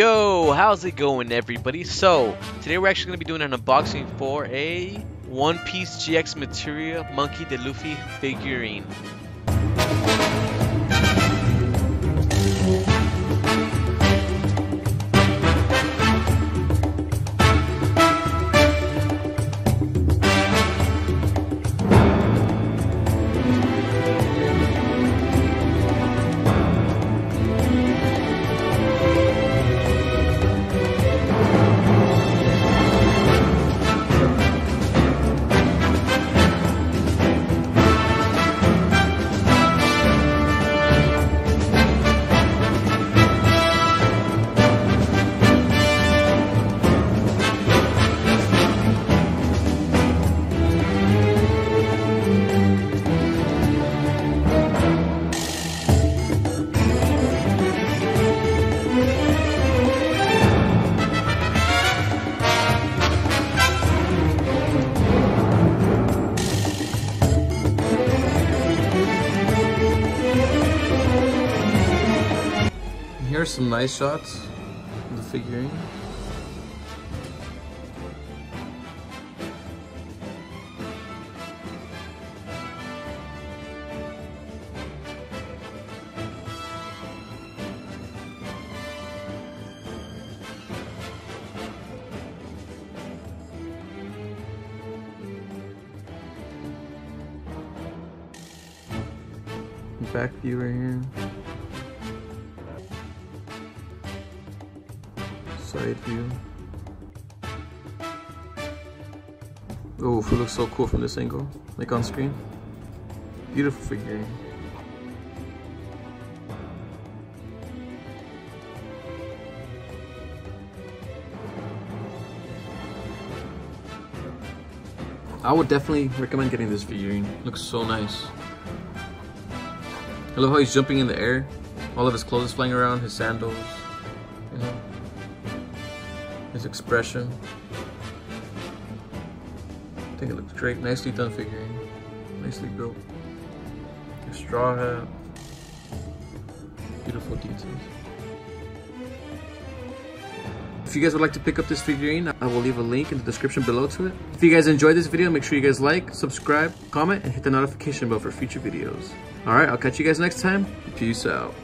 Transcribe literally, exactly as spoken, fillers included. Yo, how's it going, everybody? So today we're actually gonna be doing an unboxing for a One Piece G X Materia Monkey D. Luffy figurine. Here are some nice shots of the figurine. Back view right here. Side view. Oh, it looks so cool from this angle, like on screen. Beautiful figurine. I would definitely recommend getting this figurine. It looks so nice. I love how he's jumping in the air. All of his clothes flying around, his sandals. You know? His expression. I think it looks great. Nicely done figurine. Nicely built. Your straw hat. Beautiful details. If you guys would like to pick up this figurine, I will leave a link in the description below to it. If you guys enjoyed this video, make sure you guys like, subscribe, comment, and hit the notification bell for future videos. Alright, I'll catch you guys next time. Peace out.